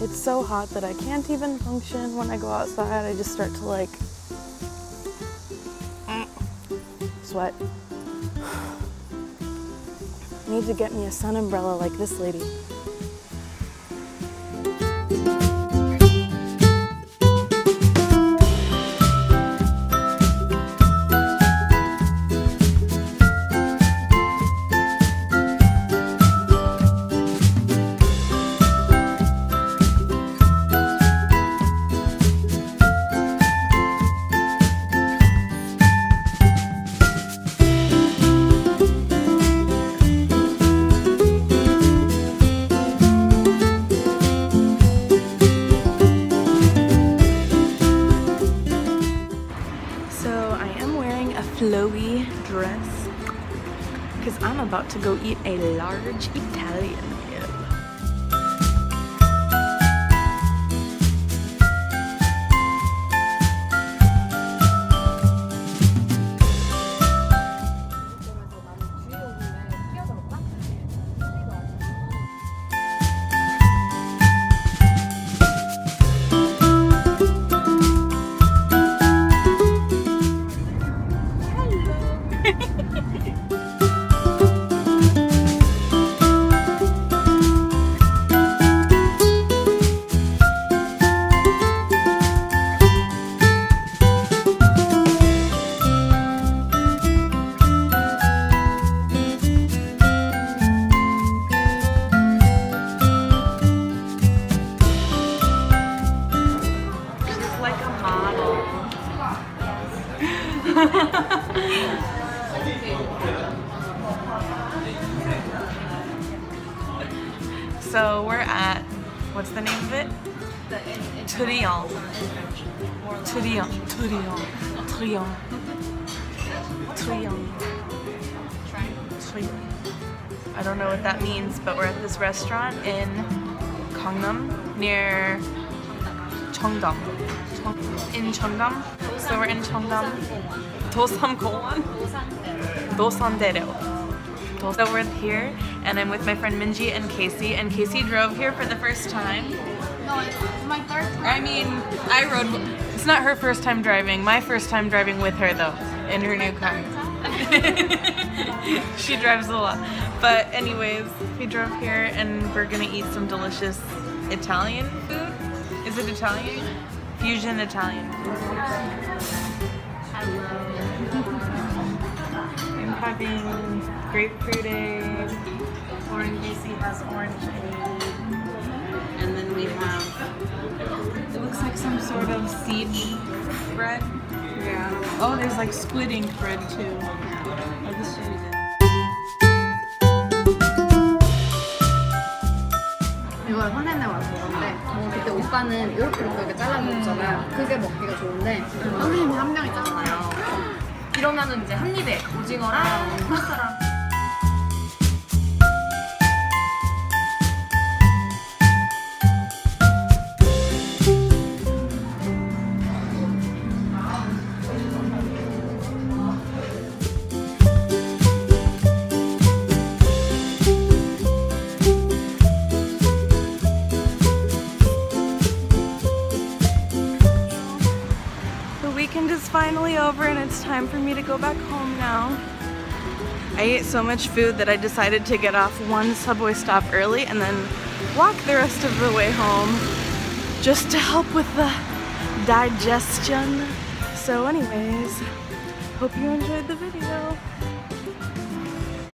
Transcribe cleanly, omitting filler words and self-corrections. It's so hot that I can't even function when I go outside. I just start to like sweat. I need to get me a sun umbrella like this lady. Flowy dress because I'm about to go eat a large Italian meal. So we're at, what's the name of it? Trian. Trian. Trian. Trian. Trian. Trian. I don't know what that means, but we're at this restaurant in Gangnam near Cheongdam. In Cheongdam. So we're in Cheongdam. Dosan-daero. So we're here, and I'm with my friend Minji and Casey. And Casey drove here for the first time. No, it's my first time. I mean, I rode. It's not her first time driving. My first time driving with her, though, in her new car. She drives a lot. But anyways, we drove here, and we're gonna eat some delicious Italian food. Is it Italian? Fusion Italian food. I'm having grapefruit egg, orange. Casey has orange egg, and then we have, it looks like some sort of siege bread. Yeah. Oh, there's like squid ink bread too. Oh, this should be good. 이걸 화면에 와서 먹었는데 그때 오빠는 이렇게 이렇게 잘라 먹었잖아요. 그게 먹기가 좋은데 선생님이 한 명 있잖아요. 이러면은 이제 한 입에 오징어랑 파스타랑. Finally over, and it's time for me to go back home now. I ate so much food that I decided to get off one subway stop early and then walk the rest of the way home just to help with the digestion. So anyways, hope you enjoyed the video.